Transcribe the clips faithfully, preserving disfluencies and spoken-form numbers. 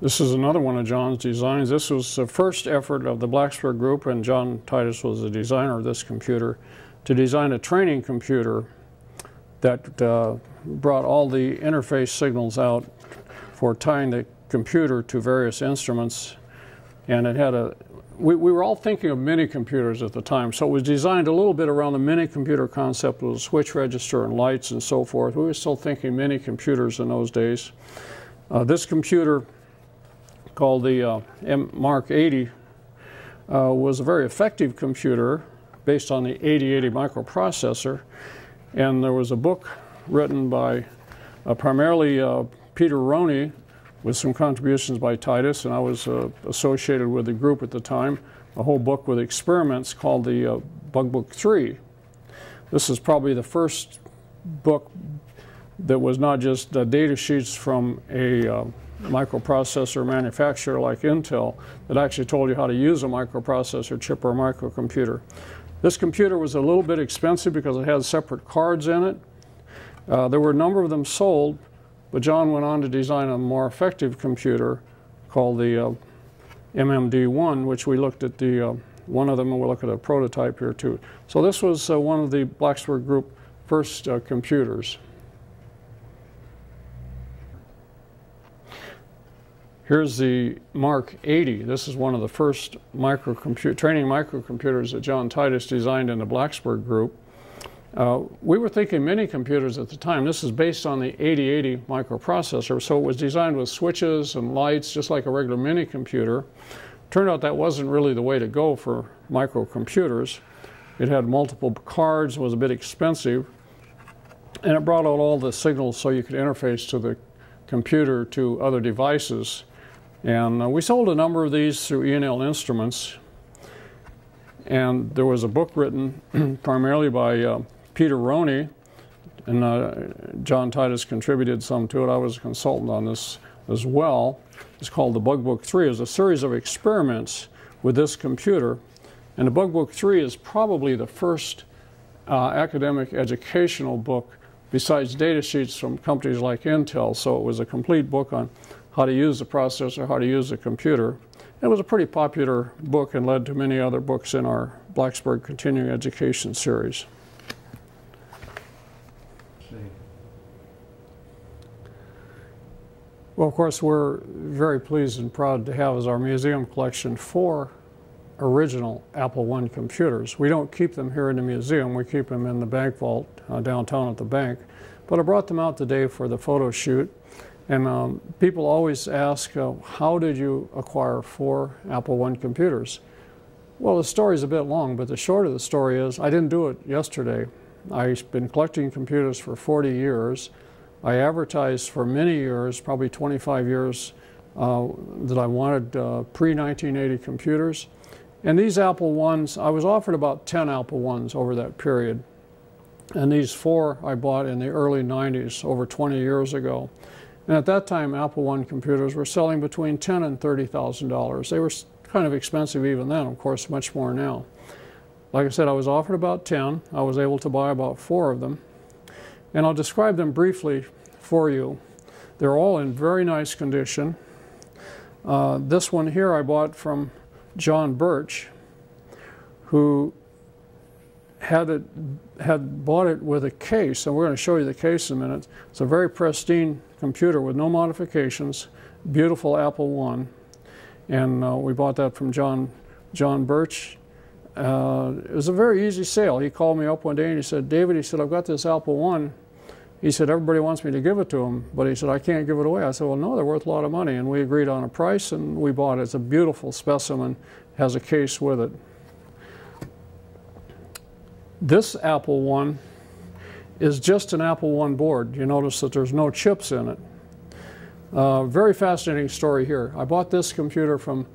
This is another one of John's designs. This was the first effort of the Blacksburg Group, and John Titus was the designer of this computer, to design a training computer that uh, brought all the interface signals out for tying the computer to various instruments. And it had a, we, we were all thinking of mini computers at the time, so it was designed a little bit around the mini computer concept with a switch register and lights and so forth. We were still thinking mini computers in those days. Uh, this computer, called the uh, Mark eighty, uh, was a very effective computer based on the eighty eighty microprocessor. And there was a book written by uh, primarily uh, Peter Roney, with some contributions by Titus, and I was uh, associated with the group at the time, a whole book with experiments called the uh, Bugbook three. This is probably the first book that was not just uh, data sheets from a uh, microprocessor manufacturer like Intel, that actually told you how to use a microprocessor chip or a microcomputer. This computer was a little bit expensive because it had separate cards in it. Uh, there were a number of them sold, but John went on to design a more effective computer called the uh, M M D one, which we looked at the, uh, one of them, and we'll look at a prototype here too. So this was uh, one of the Blacksburg Group first uh, computers. Here's the Mark eighty. This is one of the first microcomputer, training microcomputers that John Titus designed in the Blacksburg Group. Uh, we were thinking mini computers at the time. This is based on the eighty eighty microprocessor, so it was designed with switches and lights, just like a regular mini computer. Turned out that wasn't really the way to go for microcomputers. It had multiple cards, was a bit expensive, and it brought out all the signals so you could interface to the computer to other devices. And uh, we sold a number of these through E and L Instruments, and there was a book written primarily by uh, Peter Roney, and uh, John Titus contributed some to it. I was a consultant on this as well. It's called the Bugbook three. It was a series of experiments with this computer, and the Bugbook three is probably the first uh, academic educational book besides data sheets from companies like Intel, so it was a complete book on how to use the processor, how to use the computer. It was a pretty popular book and led to many other books in our Blacksburg Continuing Education series. Well, of course, we're very pleased and proud to have as our museum collection four original Apple one computers. We don't keep them here in the museum. We keep them in the bank vault uh, downtown at the bank. But I brought them out today for the photo shoot. And um, people always ask, uh, how did you acquire four Apple one computers? Well, the story's a bit long, but the short of the story is I didn't do it yesterday. I've been collecting computers for forty years. I advertised for many years, probably twenty-five years, uh, that I wanted uh, pre nineteen eighty computers. And these Apple ones, I was offered about ten Apple ones over that period. And these four I bought in the early nineties, over twenty years ago. And at that time, Apple one computers were selling between ten thousand dollars and thirty thousand dollars. They were kind of expensive even then, of course, much more now. Like I said, I was offered about ten. I was able to buy about four of them. And I'll describe them briefly for you. They're all in very nice condition. Uh, this one here I bought from John Birch, who had it, had bought it with a case, and we're going to show you the case in a minute. It's a very pristine computer with no modifications, beautiful Apple one, and uh, we bought that from John, John Birch. Uh, it was a very easy sale. He called me up one day and he said, David, he said, I've got this Apple one. He said, everybody wants me to give it to him, but he said, I can't give it away. I said, well, no, they're worth a lot of money, and we agreed on a price, and we bought it. It's a beautiful specimen, has a case with it. This Apple one is just an Apple one board. You notice that there's no chips in it. Uh, very fascinating story here. I bought this computer from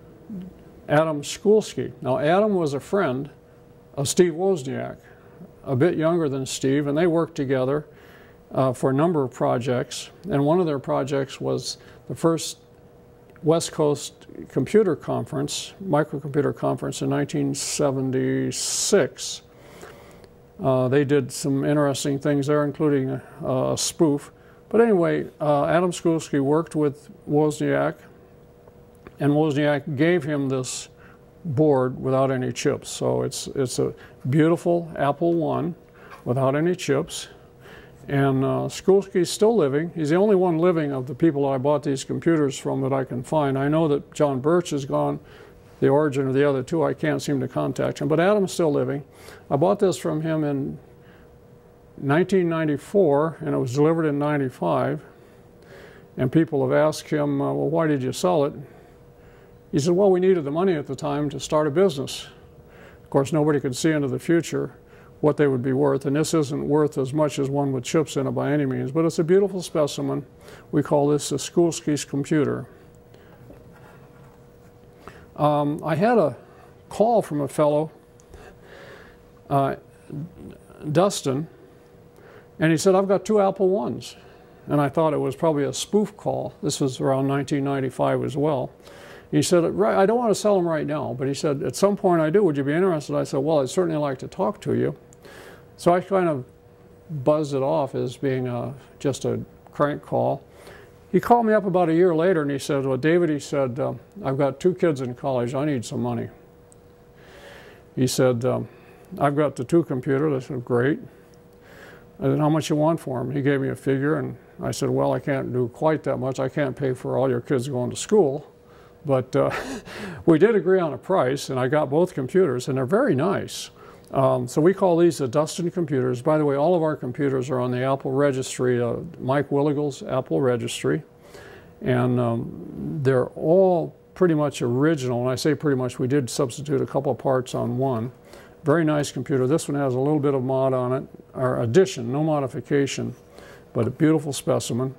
Adam Schulsky. Now, Adam was a friend of Steve Wozniak, a bit younger than Steve, and they worked together uh, for a number of projects. And one of their projects was the first West Coast Computer Conference, Microcomputer Conference in nineteen seventy-six. Uh, they did some interesting things there, including a, a spoof. But anyway, uh, Adam Schulsky worked with Wozniak and Wozniak gave him this board without any chips. So it's, it's a beautiful Apple one without any chips. And uh, Schulsky's still living. He's the only one living of the people I bought these computers from that I can find. I know that John Birch is gone, the origin of the other two. I can't seem to contact him, but Adam's still living. I bought this from him in nineteen ninety-four, and it was delivered in ninety-five. And people have asked him, uh, well, why did you sell it? He said, well, we needed the money at the time to start a business. Of course, nobody could see into the future what they would be worth, and this isn't worth as much as one with chips in it by any means, but it's a beautiful specimen. We call this a Schulsky's computer. Um, I had a call from a fellow, uh, Dustin, and he said, I've got two Apple ones. And I thought it was probably a spoof call. This was around nineteen ninety-five as well. He said, I don't want to sell them right now, but he said, at some point I do, would you be interested? I said, well, I'd certainly like to talk to you. So I kind of buzzed it off as being a, just a crank call. He called me up about a year later and he said, well, David, he said, uh, I've got two kids in college. I need some money. He said, um, I've got the two computers. I said, great. I said, how much you want for them? He gave me a figure and I said, well, I can't do quite that much. I can't pay for all your kids going to school. But uh, we did agree on a price, and I got both computers, and they're very nice. Um, so we call these the Dustin computers. By the way, all of our computers are on the Apple registry, uh, Mike Willigall's Apple registry. And um, they're all pretty much original. And I say pretty much, we did substitute a couple of parts on one. Very nice computer. This one has a little bit of mod on it, or addition, no modification, but a beautiful specimen.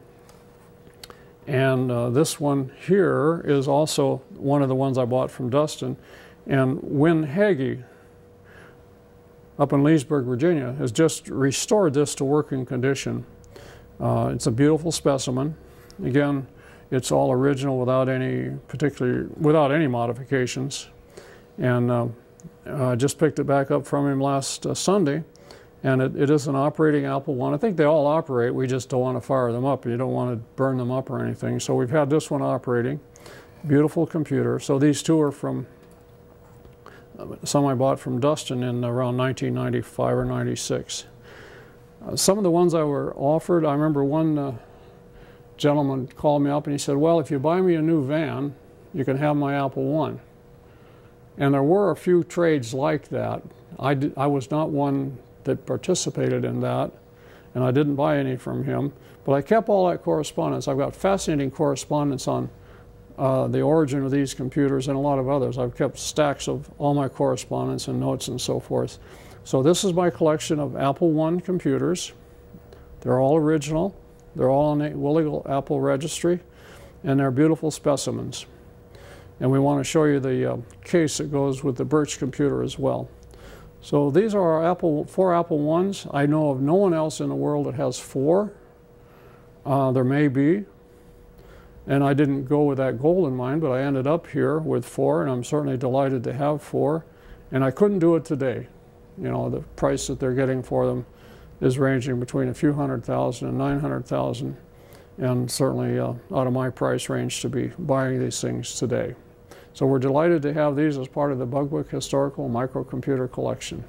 And uh, this one here is also one of the ones I bought from Dustin. And Winn-Haggy up in Leesburg, Virginia, has just restored this to working condition. Uh, it's a beautiful specimen. Again, it's all original without any particular, without any modifications. And uh, I just picked it back up from him last uh, Sunday. And it, it is an operating Apple one. I think they all operate. We just don't want to fire them up. You don't want to burn them up or anything. So we've had this one operating. Beautiful computer. So these two are from some I bought from Dustin in around nineteen ninety-five or ninety-six. Uh, some of the ones I were offered, I remember one uh, gentleman called me up and he said, well, if you buy me a new van, you can have my Apple one. And there were a few trades like that. I, did, I was not one that participated in that, and I didn't buy any from him, but I kept all that correspondence. I've got fascinating correspondence on uh, the origin of these computers and a lot of others. I've kept stacks of all my correspondence and notes and so forth. So this is my collection of Apple one computers. They're all original. They're all on the Willigall Apple registry, and they're beautiful specimens. And we want to show you the uh, case that goes with the Birch computer as well. So these are our Apple, four Apple ones. I know of no one else in the world that has four. Uh, there may be. And I didn't go with that goal in mind, but I ended up here with four, and I'm certainly delighted to have four. And I couldn't do it today. You know, the price that they're getting for them is ranging between a few hundred thousand and nine hundred thousand, and certainly uh, out of my price range to be buying these things today. So we're delighted to have these as part of the Bugbook Historical Microcomputer Collection.